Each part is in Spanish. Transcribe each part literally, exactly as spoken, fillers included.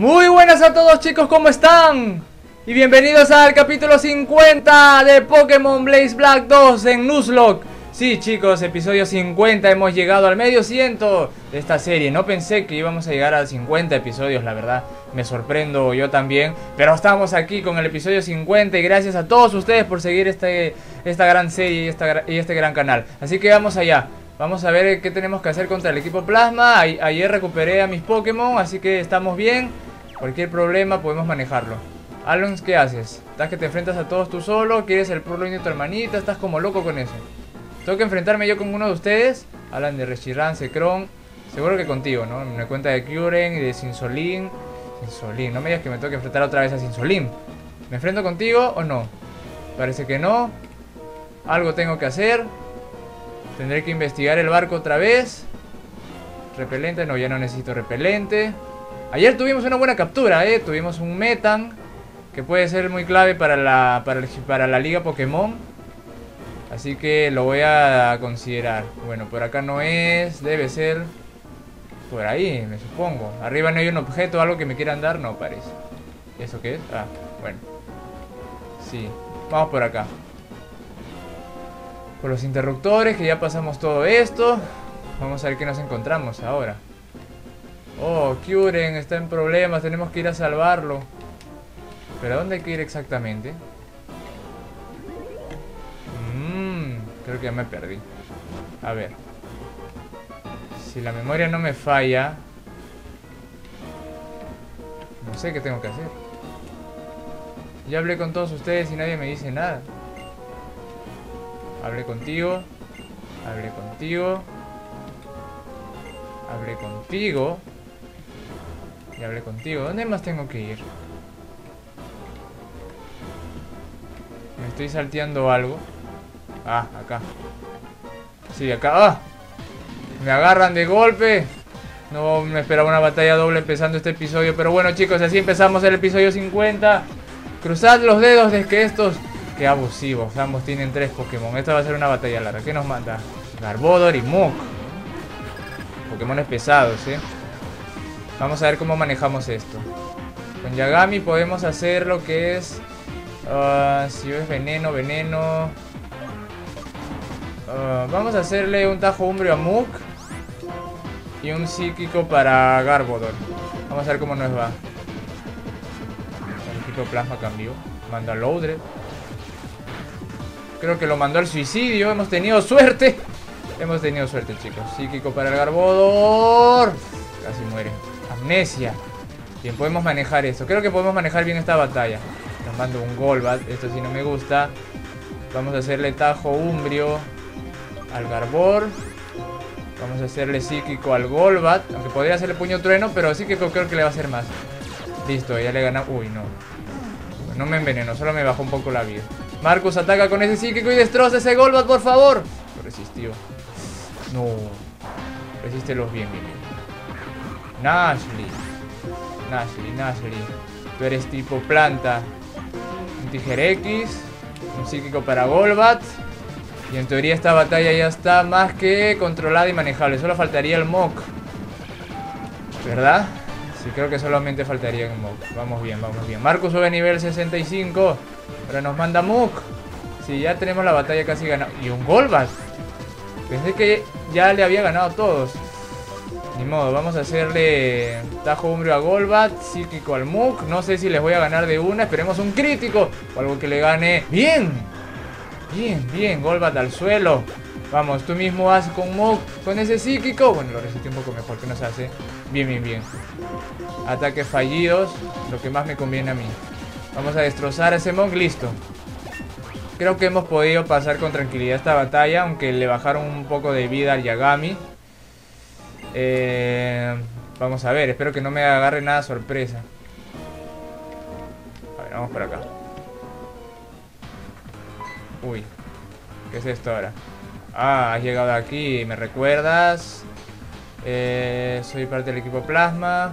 Muy buenas a todos, chicos, ¿cómo están? Y bienvenidos al capítulo cincuenta de Pokémon Blaze Black dos en Nuzlocke. Sí, chicos, episodio cincuenta, hemos llegado al medio ciento de esta serie. No pensé que íbamos a llegar a cincuenta episodios, la verdad. Me sorprendo yo también, pero estamos aquí con el episodio cincuenta y gracias a todos ustedes por seguir este, esta gran serie y, esta, y este gran canal. Así que vamos allá. Vamos a ver qué tenemos que hacer contra el equipo Plasma. Ayer recuperé a mis Pokémon, así que estamos bien. Cualquier problema podemos manejarlo. Alons, ¿qué haces? ¿Estás que te enfrentas a todos tú solo? ¿Quieres el prologue de tu hermanita? ¿Estás como loco con eso? ¿Tengo que enfrentarme yo con uno de ustedes? Hablan de Reshiram, Zekrom. Seguro que contigo, ¿no? Me cuenta de Kyurem y de Zinzolin. Zinzolin, no me digas que me tengo que enfrentar otra vez a Zinzolin. ¿Me enfrento contigo o no? Parece que no. Algo tengo que hacer. Tendré que investigar el barco otra vez. Repelente, no, ya no necesito repelente. Ayer tuvimos una buena captura, eh. Tuvimos un Metang, que puede ser muy clave para la, para, el, para la Liga Pokémon. Así que lo voy a considerar. Bueno, por acá no es. Debe ser por ahí, me supongo. Arriba no hay un objeto, algo que me quieran dar. No, parece. ¿Eso qué es? Ah, bueno. Sí, vamos por acá. Por los interruptores, que ya pasamos todo esto. Vamos a ver qué nos encontramos ahora. Oh, Kyurem está en problemas. Tenemos que ir a salvarlo. ¿Pero a dónde hay que ir exactamente? Mmm, creo que ya me perdí. A ver. Si la memoria no me falla, no sé qué tengo que hacer. Ya hablé con todos ustedes y nadie me dice nada. Hablé contigo, hablé contigo, hablé contigo y hablé contigo. ¿Dónde más tengo que ir? Me estoy salteando algo. Ah, acá. Sí, acá. ¡Ah! Me agarran de golpe. No me esperaba una batalla doble empezando este episodio. Pero bueno, chicos, así empezamos el episodio cincuenta. Cruzad los dedos de que estos... Qué abusivos, ambos tienen tres Pokémon. Esta va a ser una batalla larga. ¿Qué nos manda? Garbodor y Muk. Pokémones pesados, eh. Vamos a ver cómo manejamos esto. Con Yagami podemos hacer lo que es... Uh, si es veneno, veneno... Uh, vamos a hacerle un tajo umbrio a Muk. Y un psíquico para Garbodor. Vamos a ver cómo nos va. El equipo Plasma cambió. Manda a Lodred. Creo que lo mandó al suicidio. Hemos tenido suerte. Hemos tenido suerte, chicos. Psíquico para el Garbodor. Casi muere. Amnesia. Bien, podemos manejar esto. Creo que podemos manejar bien esta batalla. Nos manda un Golbat. Esto sí no me gusta. Vamos a hacerle tajo umbrio al Garbodor. Vamos a hacerle psíquico al Golbat. Aunque podría hacerle puño trueno, pero psíquico creo que le va a hacer más. Listo, ya le ganamos. Uy, no. No me envenenó, solo me bajó un poco la vida. Marcus ataca con ese psíquico y destroza ese Golbat, por favor. Lo resistió. No. Resístelos bien, bien, bien. Nashley. Nashley, Nashley. Tú eres tipo planta. Un Tijerex. Un psíquico para Golbat. Y en teoría esta batalla ya está más que controlada y manejable. Solo faltaría el Muk, ¿verdad? Sí, creo que solamente faltaría el Muk. Vamos bien, vamos bien. Marcus sube a nivel sesenta y cinco. Ahora nos manda Muk. Si sí, ya tenemos la batalla casi ganada. Y un Golbat. Pensé que ya le había ganado a todos. Ni modo, vamos a hacerle tajo umbrio a Golbat, psíquico al Muk. No sé si les voy a ganar de una. Esperemos un crítico o algo que le gane. Bien, bien, bien. Golbat al suelo. Vamos, tú mismo haz con Muk, con ese psíquico. Bueno, lo resistí un poco mejor, que nos hace. Bien, bien, bien. Ataques fallidos, lo que más me conviene a mí. Vamos a destrozar a ese Muk, listo. Creo que hemos podido pasar con tranquilidad esta batalla, aunque le bajaron un poco de vida al Yagami. Eh, vamos a ver, espero que no me agarre nada sorpresa. A ver, vamos por acá. Uy, ¿qué es esto ahora? Ah, has llegado aquí, ¿me recuerdas? Eh, soy parte del equipo Plasma.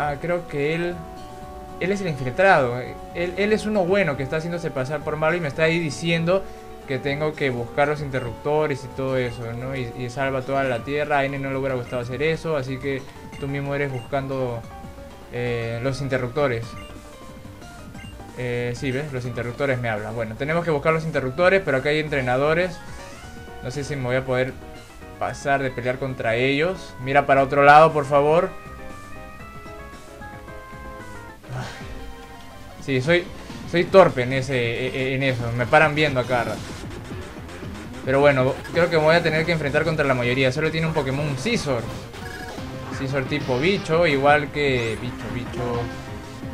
Ah, creo que él... Él es el infiltrado, él, él es uno bueno que está haciéndose pasar por malo y me está ahí diciendo que tengo que buscar los interruptores y todo eso, ¿no? Y, y salva toda la tierra. A N no le hubiera gustado hacer eso, así que tú mismo eres buscando eh, los interruptores. Eh, sí, ¿ves? Los interruptores me hablan. Bueno, tenemos que buscar los interruptores, pero acá hay entrenadores. No sé si me voy a poder pasar de pelear contra ellos. Mira para otro lado, por favor. Sí, soy, soy torpe en, ese, en eso. Me paran viendo acá. Pero bueno, creo que me voy a tener que enfrentar contra la mayoría. Solo tiene un Pokémon, un Scizor. Scizor tipo bicho, igual que... Bicho, bicho...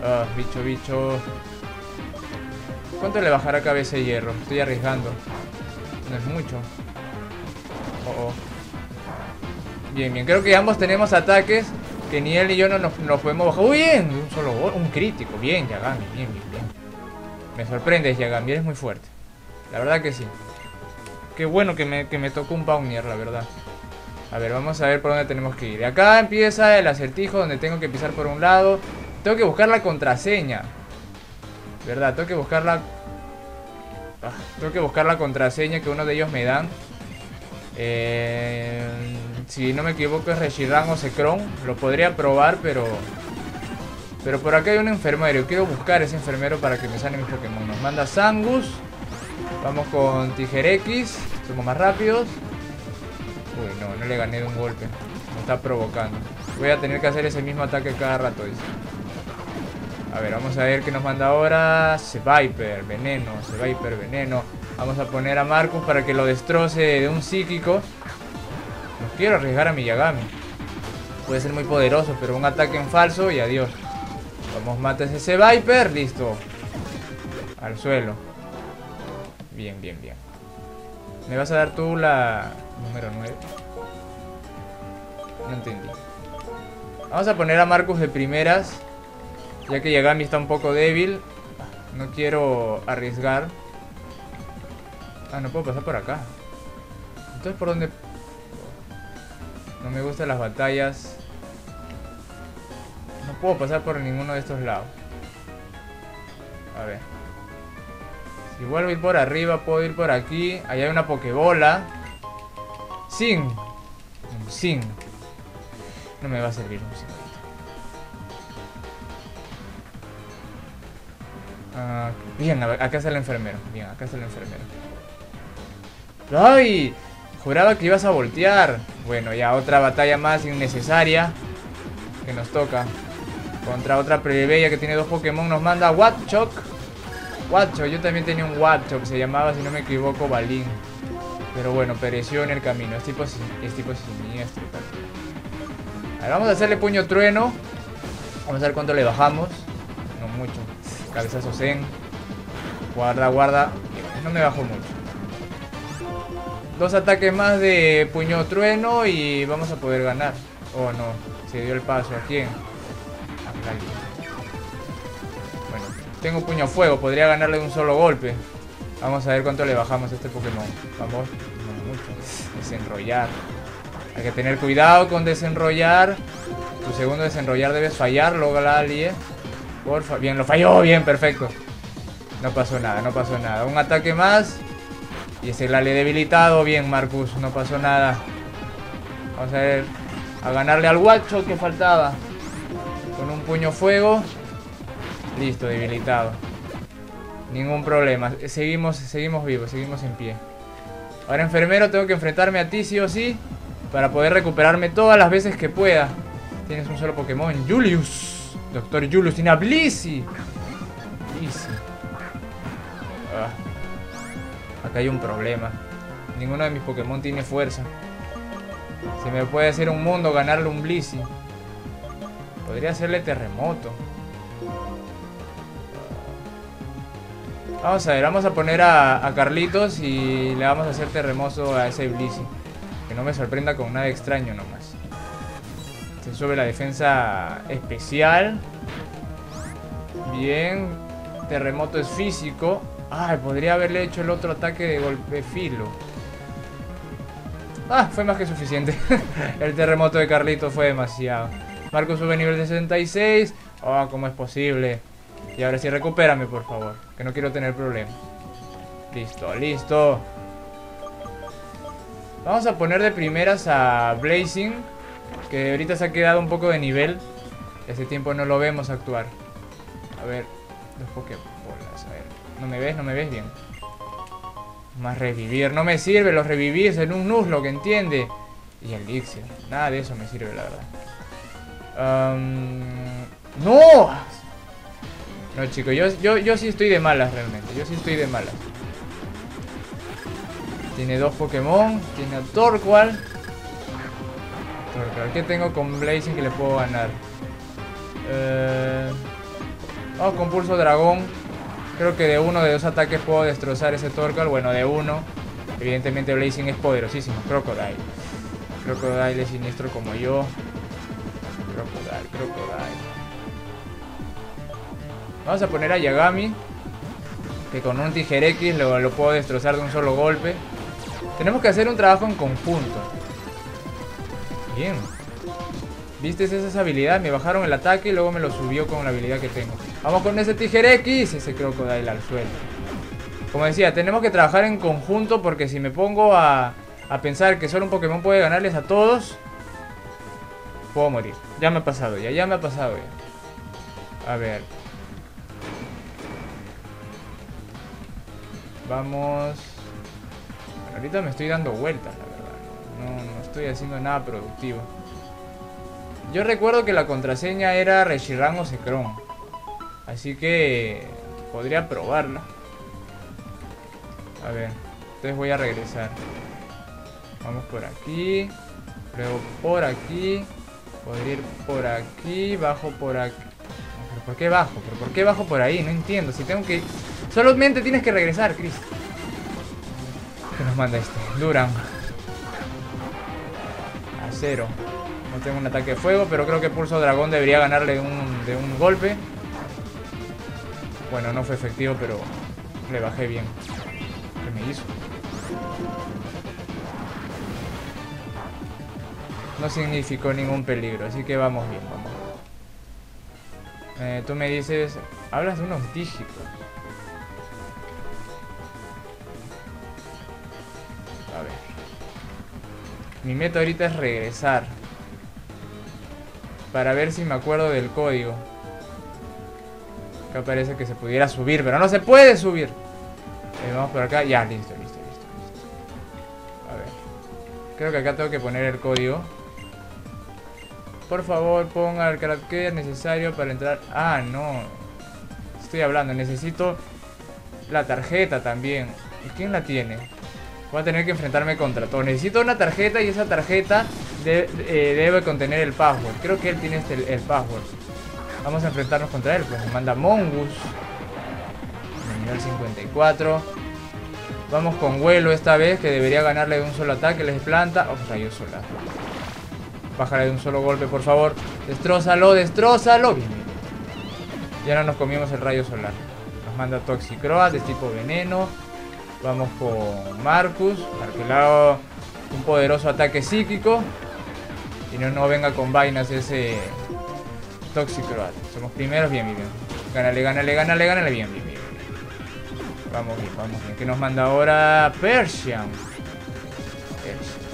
Uh, bicho, bicho... ¿Cuánto le bajará cabeza de hierro? Estoy arriesgando. No es mucho. Oh, oh. Bien, bien. Creo que ambos tenemos ataques que ni él ni yo no nos, nos podemos bajar. ¡Uy, bien! Un solo gol. Un crítico. Bien, Yagami. Bien, bien, bien. Me sorprendes, Yagami. Eres muy fuerte. La verdad que sí. Qué bueno que me, que me tocó un Pawniard, la verdad. A ver, vamos a ver por dónde tenemos que ir. De acá empieza el acertijo donde tengo que pisar por un lado. Tengo que buscar la contraseña. ¿Verdad? Tengo que buscar la... Ah, tengo que buscar la contraseña que uno de ellos me dan. Eh... Si no me equivoco es Reshiram o Zekrom. Lo podría probar, pero... Pero por acá hay un enfermero. Quiero buscar ese enfermero para que me sane mis Pokémon. Nos manda Sangus. Vamos con Tijerex. Somos más rápidos. Uy, no, no le gané de un golpe. Me está provocando. Voy a tener que hacer ese mismo ataque cada rato, dice. A ver, vamos a ver qué nos manda ahora. Seviper, veneno. Seviper, veneno. Vamos a poner a Marcus para que lo destroce de un psíquico. No quiero arriesgar a mi Yagami. Puede ser muy poderoso, pero un ataque en falso y adiós. Vamos, mata a ese Seviper. Listo. Al suelo. Bien, bien, bien. ¿Me vas a dar tú la número nueve? No entendí. Vamos a poner a Marcus de primeras, ya que Yagami está un poco débil. No quiero arriesgar. Ah, no puedo pasar por acá. Entonces, ¿por dónde? No me gustan las batallas. No puedo pasar por ninguno de estos lados. A ver. Si vuelvo a ir por arriba, puedo ir por aquí. Allá hay una pokebola. Sin. Un sin. No me va a servir un sin. Ah, bien, acá está el enfermero. Bien, acá está el enfermero. ¡Ay! Juraba que ibas a voltear. Bueno, ya otra batalla más innecesaria que nos toca. Contra otra plebeya que tiene dos Pokémon. Nos manda Watchog. Watchog, yo también tenía un Watchog, se llamaba, si no me equivoco, Balín. Pero bueno, pereció en el camino. Es tipo, es tipo siniestro. Ahora vamos a hacerle puño trueno. Vamos a ver cuánto le bajamos. No mucho. Cabezazo zen. Guarda, guarda. No me bajó mucho. Dos ataques más de puño trueno y vamos a poder ganar. Oh no, se dio el paso. ¿A quién? A Kali. Tengo puño fuego, podría ganarle de un solo golpe. Vamos a ver cuánto le bajamos a este Pokémon. Vamos, no mucho. Desenrollar. Hay que tener cuidado con desenrollar. Tu segundo desenrollar debes fallarlo, Galie. Porfa, bien, lo falló, bien, perfecto. No pasó nada, no pasó nada. Un ataque más. Y ese Galie debilitado, bien, Marcus, no pasó nada. Vamos a ver, a ganarle al Watchog que faltaba. Con un puño fuego. Listo, debilitado. Ningún problema. Seguimos, seguimos vivos, seguimos en pie. Ahora, enfermero, tengo que enfrentarme a ti sí o sí. Para poder recuperarme todas las veces que pueda. Tienes un solo Pokémon. Julius. Doctor Julius. Tiene a Blissy. Blissy. Ah. Acá hay un problema. Ninguno de mis Pokémon tiene fuerza. Se me puede hacer un mundo ganarle un Blissy. Podría hacerle terremoto. Vamos a ver, vamos a poner a, a Carlitos y le vamos a hacer terremoto a ese Blissy. Que no me sorprenda con nada extraño nomás. Se sube la defensa especial. Bien. Terremoto es físico. Ay, podría haberle hecho el otro ataque de golpe filo. Ah, fue más que suficiente. El terremoto de Carlitos fue demasiado. Marco sube nivel sesenta y seis. Oh, ¿cómo es posible? Y ahora sí, recupérame, por favor. Que no quiero tener problemas. Listo, listo. Vamos a poner de primeras a Blazing. Que ahorita se ha quedado un poco de nivel. Hace tiempo no lo vemos actuar. A ver, dos Pokébolas. A ver, no me ves, no me ves bien. Más revivir, no me sirve los revivirs en un Nuzlocke, ¿entiende? Y el Dixie, nada de eso me sirve, la verdad. Um, ¡No! No, chicos, yo, yo, yo sí estoy de malas realmente. Yo sí estoy de malas. Tiene dos Pokémon. Tiene a Torkoal. Torkoal, ¿qué tengo con Blazing que le puedo ganar? Eh... Oh, con Pulso Dragón. Creo que de uno de dos ataques puedo destrozar ese Torkoal. Bueno, de uno. Evidentemente Blazing es poderosísimo. Krookodile. Krookodile es siniestro como yo. Krookodile, Krookodile. Vamos a poner a Yagami, que con un Tijerex lo, lo puedo destrozar de un solo golpe. Tenemos que hacer un trabajo en conjunto. Bien. ¿Viste esas habilidades? Me bajaron el ataque y luego me lo subió con la habilidad que tengo. ¡Vamos con ese Tijerex! Ese Krookodile al suelo. Como decía, tenemos que trabajar en conjunto, porque si me pongo a, a pensar que solo un Pokémon puede ganarles a todos, puedo morir. Ya me ha pasado ya, ya me ha pasado ya. A ver. Vamos. Bueno, ahorita me estoy dando vueltas, la verdad. No, no estoy haciendo nada productivo. Yo recuerdo que la contraseña era Reshiram o Zekrom, así que podría probarla. A ver, entonces voy a regresar. Vamos por aquí, luego por aquí, podría ir por aquí, bajo por aquí. ¿Pero por qué bajo? ¿Pero por qué bajo por ahí? No entiendo, si tengo que... Solamente tienes que regresar, Chris. ¿Qué nos manda este? Duran. A cero. No tengo un ataque de fuego, pero creo que Pulso Dragón debería ganarle un, de un golpe. Bueno, no fue efectivo, pero le bajé bien. ¿Qué me hizo? No significó ningún peligro, así que vamos bien, vamos. Eh, tú me dices... Hablas de unos dígitos. A ver. Mi meta ahorita es regresar, para ver si me acuerdo del código. Acá parece que se pudiera subir, pero no se puede subir. Eh, vamos por acá. Ya, listo, listo, listo, listo. A ver. Creo que acá tengo que poner el código. Por favor, ponga el carácter necesario para entrar. Ah, no. Estoy hablando. Necesito la tarjeta también. ¿Y quién la tiene? Voy a tener que enfrentarme contra todo. Necesito una tarjeta y esa tarjeta de, eh, debe contener el password. Creo que él tiene este, el, el password. Vamos a enfrentarnos contra él. Pues me manda Mongus. Nivel cincuenta y cuatro. Vamos con vuelo esta vez, que debería ganarle de un solo ataque. Les planta. Oh, rayo solar. Bájale de un solo golpe, por favor. Destrózalo, destrózalo. Bien, bien. Ya no nos comimos el rayo solar. Nos manda Toxicroat, de tipo veneno. Vamos con Marcus. Marculado. Un poderoso ataque psíquico. Y no, no venga con vainas ese Toxicroat. Somos primeros, bien, bien, bien. Gánale, gánale, gánale, gánale, bien, bien, bien. Vamos bien, vamos bien. ¿Qué nos manda ahora? Persian.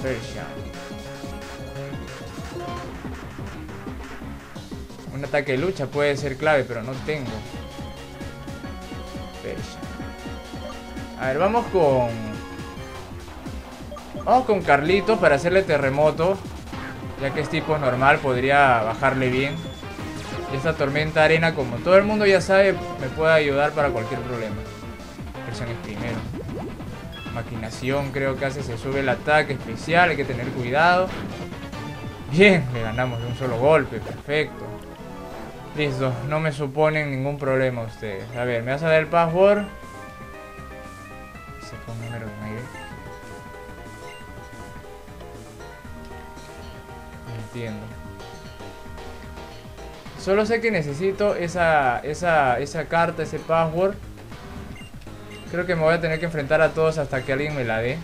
Persian. Un ataque de lucha puede ser clave, pero no tengo. Persian. A ver, vamos con... Vamos con Carlitos para hacerle terremoto, ya que es tipo normal, podría bajarle bien. Y esta tormenta arena, como todo el mundo ya sabe, me puede ayudar para cualquier problema. Presión es primero. Maquinación creo que hace, se sube el ataque especial, hay que tener cuidado. Bien, le ganamos de un solo golpe, perfecto. Listo, no me suponen ningún problema ustedes. A ver, me vas a dar el password. Entiendo. Solo sé que necesito esa, esa, esa carta, ese password. Creo que me voy a tener que enfrentar a todos hasta que alguien me la dé,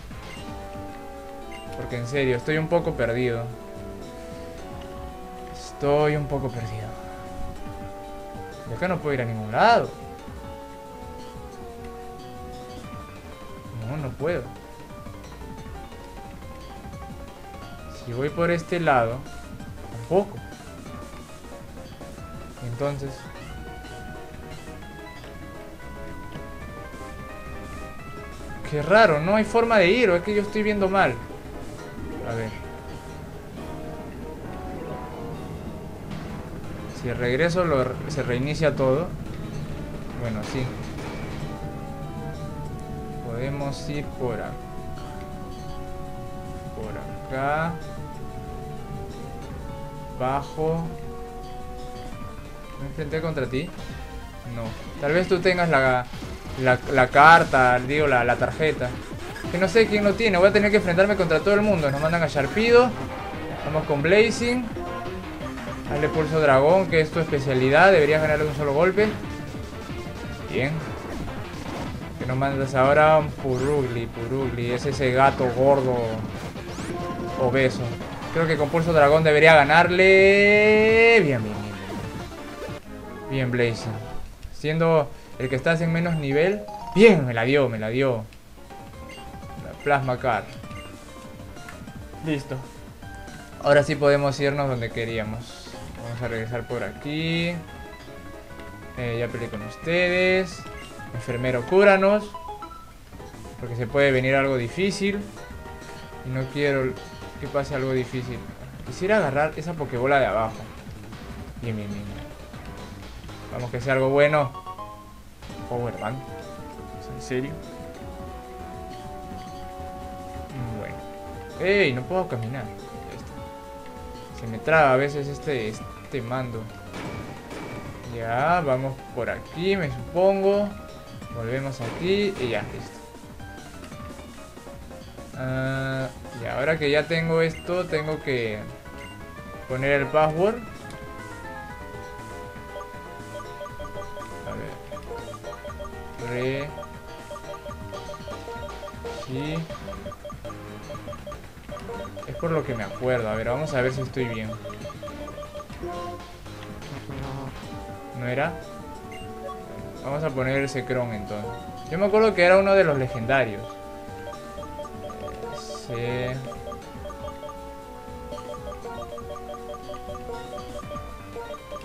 porque en serio, estoy un poco perdido. Estoy un poco perdido. De acá no puedo ir a ningún lado. No, no puedo. Si voy por este lado... Tampoco. Entonces... Qué raro, no hay forma de ir, o es que yo estoy viendo mal. A ver. Si regreso lo, se reinicia todo. Bueno, sí. Podemos ir por acá. Por acá. Bajo. ¿Me enfrenté contra ti? No. Tal vez tú tengas la... La, la carta, digo, la, la tarjeta. Que no sé quién lo tiene. Voy a tener que enfrentarme contra todo el mundo. Nos mandan a Sharpedo. Vamos con Blazing. Hazle Pulso Dragón, que es tu especialidad. Deberías ganarle un solo golpe. Bien. Que nos mandas ahora un Purugli, Purugli. Es ese gato gordo. Obeso. Creo que con Pulso Dragón debería ganarle. Bien, bien, bien. Bien, Blazing. Siendo... El que estás en menos nivel. Bien, me la dio, me la dio. La Plasma Card. Listo. Ahora sí podemos irnos donde queríamos. Vamos a regresar por aquí. Eh, ya peleé con ustedes. Enfermero, cúranos. Porque se puede venir algo difícil. Y no quiero que pase algo difícil. Quisiera agarrar esa pokebola de abajo. Bien, bien, bien. Vamos, que sea algo bueno. Powerbank. ¿Es en serio? Bueno. ¡Ey! No puedo caminar. Se me traba a veces este, este mando. Ya, vamos por aquí, me supongo. Volvemos aquí y ya, listo. Uh, y ahora que ya tengo esto, tengo que poner el password. Re... Sí. Es por lo que me acuerdo. A ver, vamos a ver si estoy bien. ¿No era? Vamos a poner el Zekrom entonces. Yo me acuerdo que era uno de los legendarios. Se...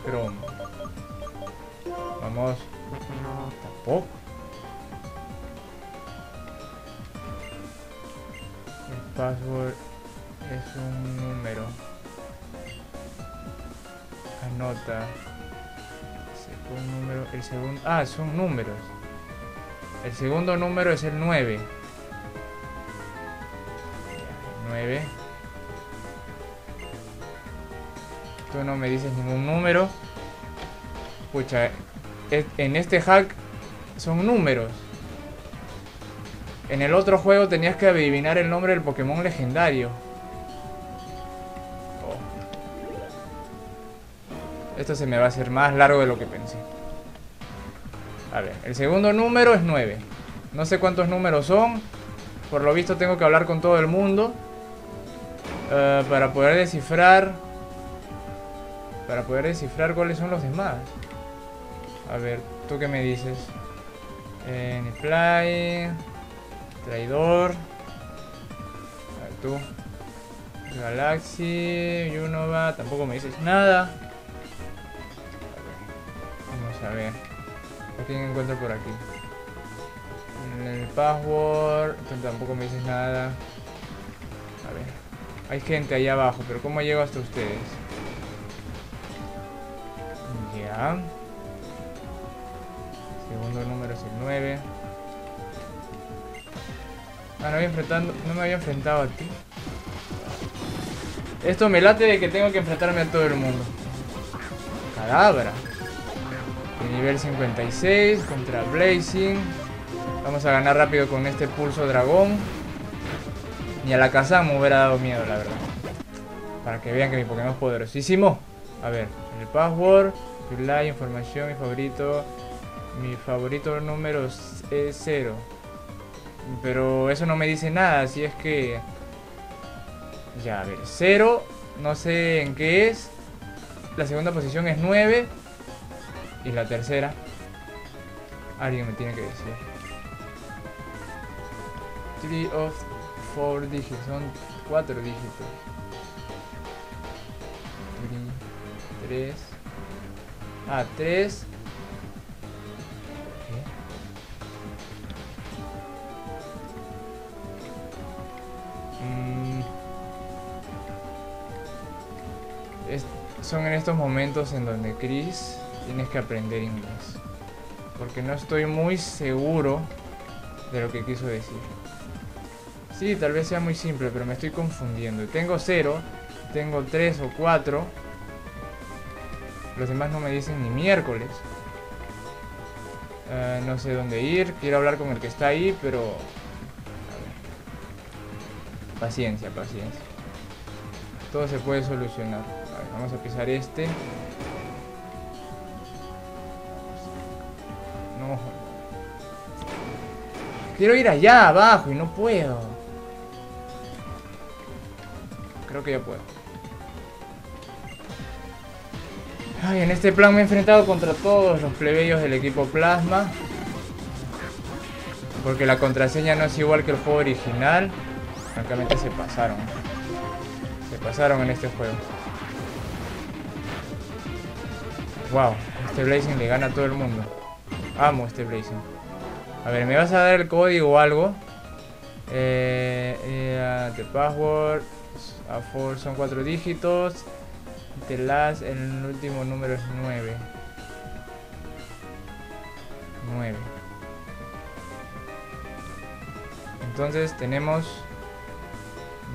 Zekrom. Vamos. Tampoco. Password es un número. Anota. Segundo número, el segundo, ah, son números. El segundo número es el nueve. nueve. Tú no me dices ningún número. Pucha, en este hack son números. En el otro juego tenías que adivinar el nombre del Pokémon legendario. Oh. Esto se me va a hacer más largo de lo que pensé. A ver, el segundo número es nueve. No sé cuántos números son. Por lo visto tengo que hablar con todo el mundo. Uh, para poder descifrar... Para poder descifrar cuáles son los demás. A ver, ¿tú qué me dices? Eh, Niplay... Traidor. A ver tú. Galaxy. Yunova. Tampoco me dices nada. A ver. Vamos a ver. ¿A quién encuentro por aquí? En el password. Tampoco me dices nada. A ver. Hay gente ahí abajo, pero ¿cómo llego hasta ustedes? Ya. Segundo número es el nueve. Ah, no, había enfrentado, no me había enfrentado a ti. Esto me late de que tengo que enfrentarme a todo el mundo. Cadabra. De nivel cincuenta y seis contra Blazing. Vamos a ganar rápido con este Pulso Dragón. Ni a la casa me hubiera dado miedo, la verdad. Para que vean que mi Pokémon es poderosísimo. A ver, el password, reply, información, mi favorito. Mi favorito número es cero. Pero eso no me dice nada, así es que... Ya, a ver, cero. No sé en qué es. La segunda posición es nueve. Y la tercera... Alguien me tiene que decir. three of four dígitos. Son cuatro dígitos. tres. A tres. Es, son en estos momentos en donde, Chris, tienes que aprender inglés, porque no estoy muy seguro de lo que quiso decir. Sí, tal vez sea muy simple, pero me estoy confundiendo. Tengo cero, tengo tres o cuatro. Los demás no me dicen ni miércoles. Uh, no sé dónde ir. Quiero hablar con el que está ahí, pero... A ver. Paciencia, paciencia. Todo se puede solucionar. A ver, vamos a pisar este. No. Quiero ir allá abajo y no puedo. Creo que ya puedo. Ay, en este plan me he enfrentado contra todos los plebeyos del equipo Plasma, porque la contraseña no es igual que el juego original. Francamente se pasaron. Se pasaron en este juego. Wow, este Blazing le gana a todo el mundo. Amo este Blazing. A ver, ¿me vas a dar el código o algo? Eh, eh, the password A cuatro son cuatro dígitos. De las, el último número es nueve. nueve. Entonces tenemos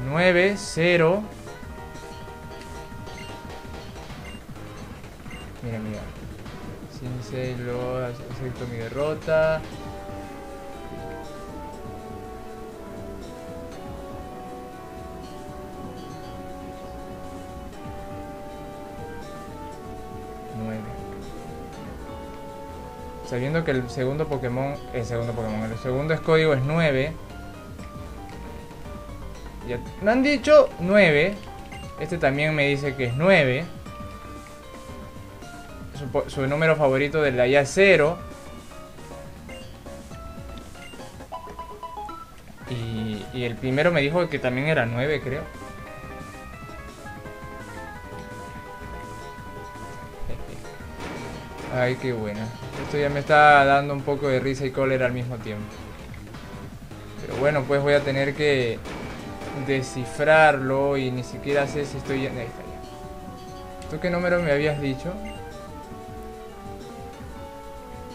nueve, cero. Mira, mira. Sin celo, acepto mi derrota. Sabiendo que el segundo Pokémon, el segundo Pokémon, el segundo es código es nueve. Ya me han dicho nueve. Este también me dice que es nueve. Su, su número favorito de la ya es cero. Y, y el primero me dijo que también era nueve, creo. Ay, qué buena. Esto ya me está dando un poco de risa y cólera al mismo tiempo. Pero bueno, pues voy a tener que descifrarlo y ni siquiera sé si estoy... Ahí está ya. ¿Tú qué número me habías dicho?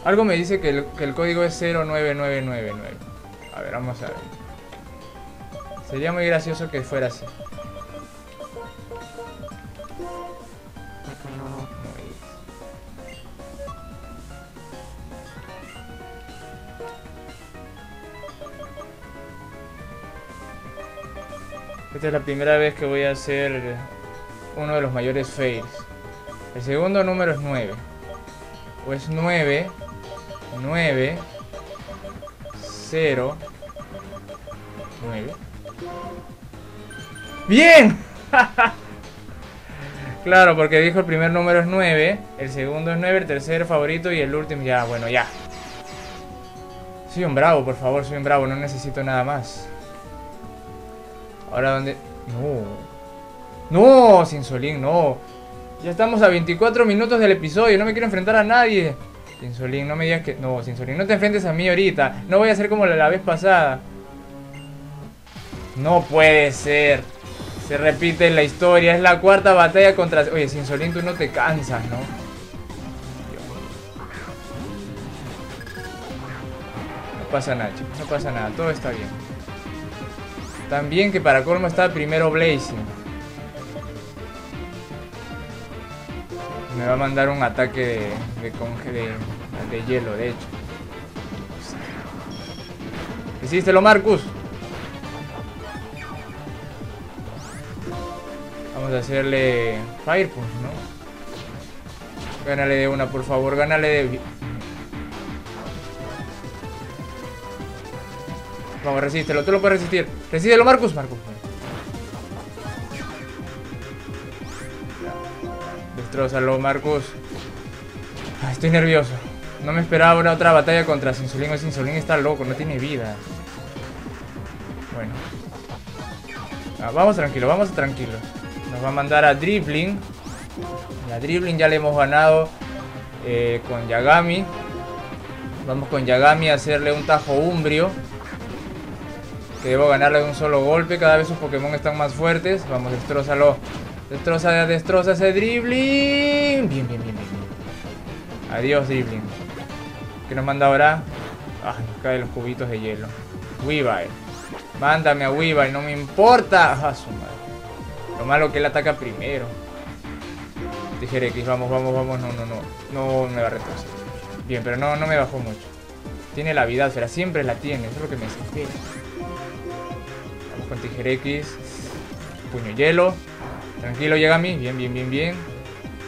Algo me dice que el, que el código es cero nueve nueve nueve nueve. A ver, vamos a ver. Sería muy gracioso que fuera así. Esta es la primera vez que voy a hacer uno de los mayores fails. El segundo número es nueve. O es nueve, nueve, cero, nueve. ¡Bien! Claro, porque dijo el primer número es nueve, el segundo es nueve, el tercero favorito y el último... Ya, bueno, ya. Soy un bravo, por favor, soy un bravo, no necesito nada más. Ahora, ¿dónde? No. No, Zinzolin, no. Ya estamos a veinticuatro minutos del episodio. No me quiero enfrentar a nadie. Zinzolin, no me digas que... No, Zinzolin, no te enfrentes a mí ahorita. No voy a ser como la vez pasada. No puede ser. Se repite la historia. Es la cuarta batalla contra... Oye, Zinzolin, tú no te cansas, ¿no? No pasa nada, chicos. No pasa nada. Todo está bien. También que para colmo está primero Blazing. Me va a mandar un ataque de, de conge de, de hielo, de hecho. Hiciste lo, Marcus. Vamos a hacerle Fire Punch, ¿no? Gánale de una, por favor, gánale de... Vamos, resístelo, tú lo puedes resistir. Resístelo, Marcus, Marcus. Destrózalo, Marcus. Ay, estoy nervioso. No me esperaba una otra batalla contra Zinzolin. Zinzolin está loco, no tiene vida. Bueno. Ah, vamos tranquilo, vamos tranquilo. Nos va a mandar a Dribbling. Y a Dribbling ya le hemos ganado eh, con Yagami. Vamos con Yagami a hacerle un tajo umbrio, que debo ganarle de un solo golpe. Cada vez sus Pokémon están más fuertes. Vamos, destrózalo. Destroza, destroza ese dribbling. Bien, bien, bien, bien. Adiós, dribbling. ¿Qué nos manda ahora? Ah, nos caen los cubitos de hielo. Weavile. Mándame a Weavile, no me importa. Ah, su madre. Lo malo que él ataca primero. Tijerex, vamos, vamos, vamos. No, no, no. No me va a retrasar. Bien, pero no, no me bajó mucho. Tiene la vida, pero siempre la tiene. Es lo que me desespera. Vamos con Tijerex. Puño hielo. Tranquilo, Yagami. Bien, bien, bien, bien.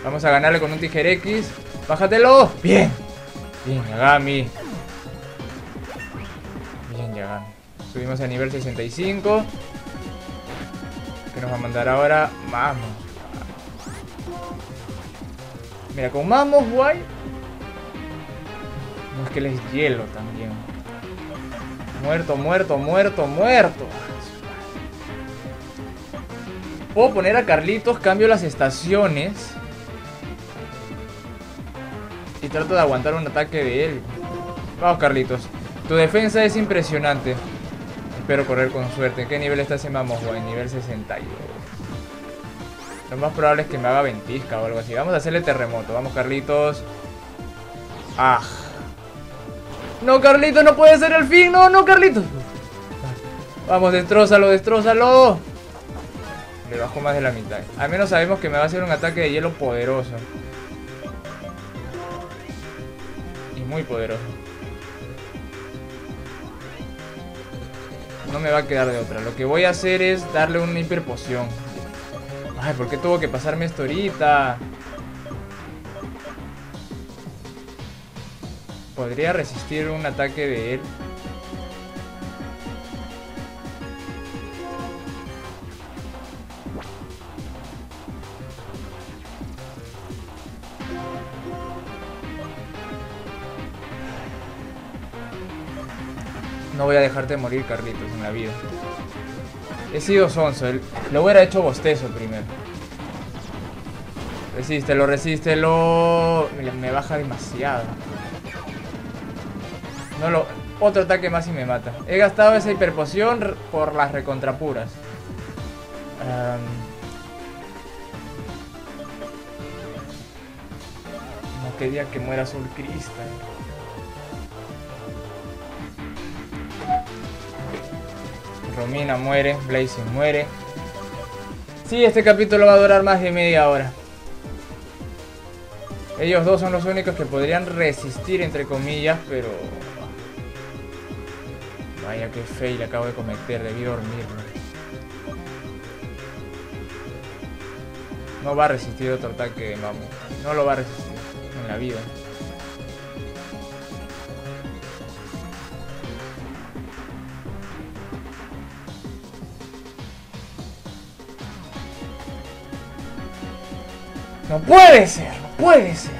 Vamos a ganarle con un Tijerex. ¡Bájatelo! ¡Bien! Bien, Yagami. Bien, Yagami. Subimos a nivel sesenta y cinco. ¿Qué nos va a mandar ahora? Vamos. Mira, con Mamos, guay. No, es que él es hielo también. Muerto, muerto, muerto, muerto. Puedo poner a Carlitos, cambio las estaciones y trato de aguantar un ataque de él. Vamos, Carlitos. Tu defensa es impresionante. Espero correr con suerte. ¿En qué nivel está ese Mamos, guay? Nivel sesenta y dos. Lo más probable es que me haga ventisca o algo así. Vamos a hacerle terremoto. Vamos, Carlitos. ¡Ah! ¡No, Carlitos! ¡No puede ser el fin! ¡No, no, Carlitos! Vamos, destrózalo, destrózalo. Le bajo más de la mitad. Al menos sabemos que me va a hacer un ataque de hielo poderoso. Y muy poderoso. No me va a quedar de otra. Lo que voy a hacer es darle una hiperpoción. Ay, ¿por qué tuvo que pasarme esto ahorita? ¿Podría resistir un ataque de él? No voy a dejarte morir, Carlitos, en la vida. He sido sonso, lo hubiera hecho bostezo primero. Resístelo, resístelo. Me, me baja demasiado. No lo... Otro ataque más y me mata. He gastado esa hiperpoción por las recontrapuras. Um... No quería que muera Soul Crystal. Romina muere, Blazing muere. Sí, este capítulo va a durar más de media hora. Ellos dos son los únicos que podrían resistir, entre comillas, pero... Vaya, qué fail acabo de cometer, debí dormirme. No va a resistir otro ataque de Mamu. No lo va a resistir en la vida. No puede ser, no puede ser.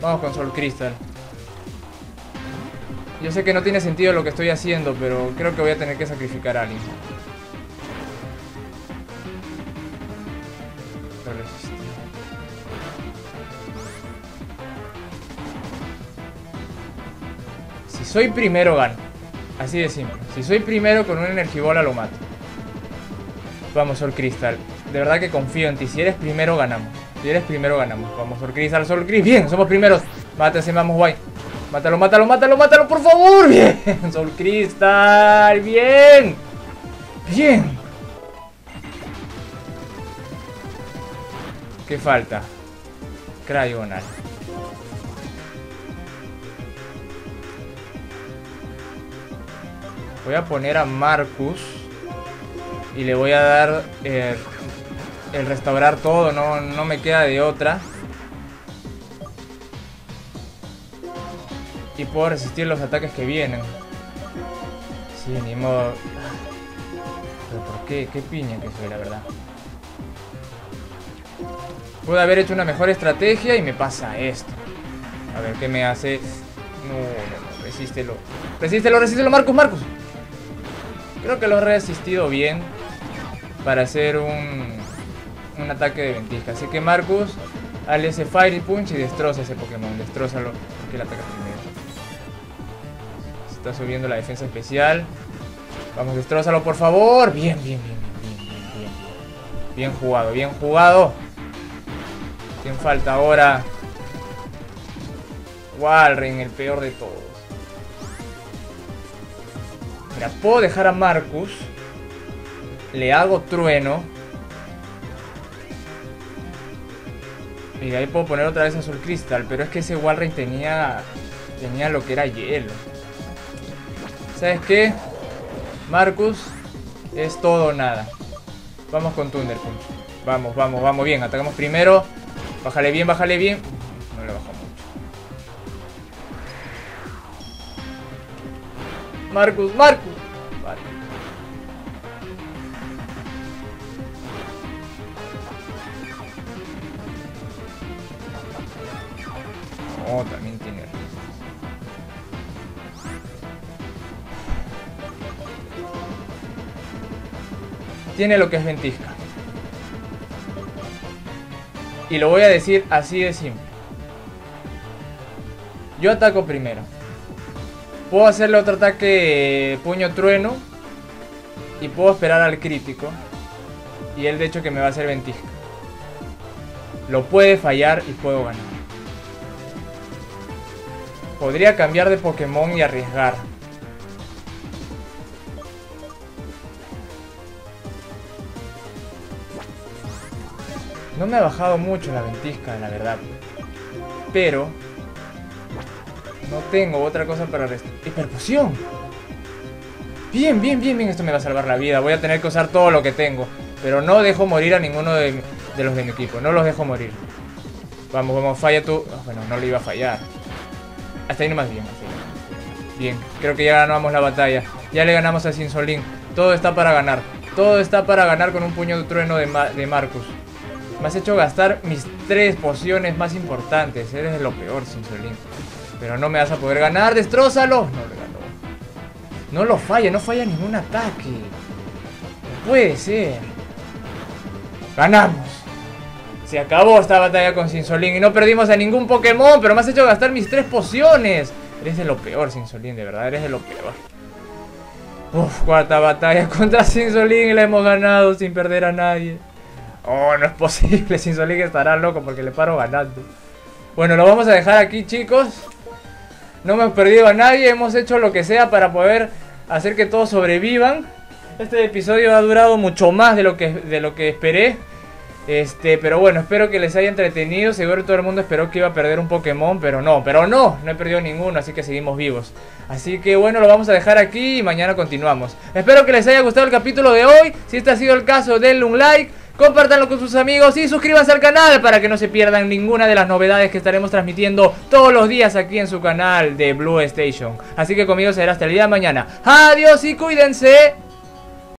Vamos con Soul Crystal. Yo sé que no tiene sentido lo que estoy haciendo, pero creo que voy a tener que sacrificar a alguien. Si soy primero, gano. Así de simple. Si soy primero, con una energibola lo mato. Vamos, Soul Crystal. De verdad que confío en ti. Si eres primero, ganamos. Si eres primero, ganamos. Vamos, Soul Crystal, Soul Crystal. Bien, somos primeros. Mátase, vamos, guay. Mátalo, mátalo, mátalo, mátalo, por favor. Bien, Soul Crystal. Bien. Bien. ¿Qué falta? Crayonal. Voy a poner a Marcus. Y le voy a dar eh, el restaurar todo, no, no me queda de otra. Y puedo resistir los ataques que vienen. Sí, ni modo. Pero por qué, qué piña que soy, la verdad. Pude haber hecho una mejor estrategia y me pasa esto. A ver, ¿qué me hace? No, no, no, resístelo. Resístelo, resístelo, Marcus, Marcus. Creo que lo he resistido bien para hacer un, un ataque de ventisca. Así que Marcus, hale ese Fire Punch y destroza ese Pokémon. Destrózalo, que lo ataca primero. Se está subiendo la defensa especial. Vamos, destrózalo, por favor. Bien, bien, bien, bien, bien, bien, bien. Bien jugado, bien jugado. ¿Quién falta ahora? Walrein, el peor de todos. Mira, puedo dejar a Marcus. Le hago trueno. Y de ahí puedo poner otra vez a Soul Crystal. Pero es que ese Walrein tenía... Tenía lo que era hielo. ¿Sabes qué? Marcus, es todo o nada. Vamos con Thunder Punch. Vamos, vamos, vamos. Bien, atacamos primero. Bájale bien, bájale bien. No le bajó mucho. Marcus, Marcus. Vale. Oh, también tiene. Tiene lo que es ventisca. Y lo voy a decir así de simple. Yo ataco primero. Puedo hacerle otro ataque puño trueno. Y puedo esperar al crítico. Y él de hecho que me va a hacer ventisca. Lo puede fallar y puedo ganar. Podría cambiar de Pokémon y arriesgar. No me ha bajado mucho la ventisca, la verdad. Pero no tengo otra cosa para restituir. ¡Hiperpoción! Bien, bien, bien, bien. Esto me va a salvar la vida. Voy a tener que usar todo lo que tengo. Pero no dejo morir a ninguno de, de los de mi equipo. No los dejo morir. Vamos, vamos, falla tú. Oh, bueno, no le iba a fallar. Hasta ahí nomás bien. Así. Bien, creo que ya ganamos la batalla. Ya le ganamos a Zinzolin. Todo está para ganar. Todo está para ganar con un puño de trueno de, Ma de Marcus. Me has hecho gastar mis tres pociones más importantes. Eres lo peor, Zinzolin. Pero no me vas a poder ganar. ¡Destrózalo! No lo ganó. No lo falla. No falla ningún ataque. No puede ser. ¡Ganamos! Se acabó esta batalla con Zinzolin. Y no perdimos a ningún Pokémon. Pero me has hecho gastar mis tres pociones. Eres de lo peor, Zinzolin. De verdad, eres de lo peor. Uf, cuarta batalla contra Zinzolin. Y la hemos ganado sin perder a nadie. Oh, no es posible, Zinzolin estará loco porque le paro ganando. Bueno, lo vamos a dejar aquí, chicos. No hemos perdido a nadie, hemos hecho lo que sea para poder hacer que todos sobrevivan. Este episodio ha durado mucho más de lo que, de lo que esperé. Este, pero bueno, espero que les haya entretenido. Seguro todo el mundo esperó que iba a perder un Pokémon, pero no, pero no, no he perdido ninguno, así que seguimos vivos. Así que bueno, lo vamos a dejar aquí y mañana continuamos. Espero que les haya gustado el capítulo de hoy. Si este ha sido el caso, denle un like. Compártanlo con sus amigos y suscríbanse al canal para que no se pierdan ninguna de las novedades que estaremos transmitiendo todos los días aquí en su canal de Blue Station. Así que conmigo será hasta el día de mañana. Adiós y cuídense.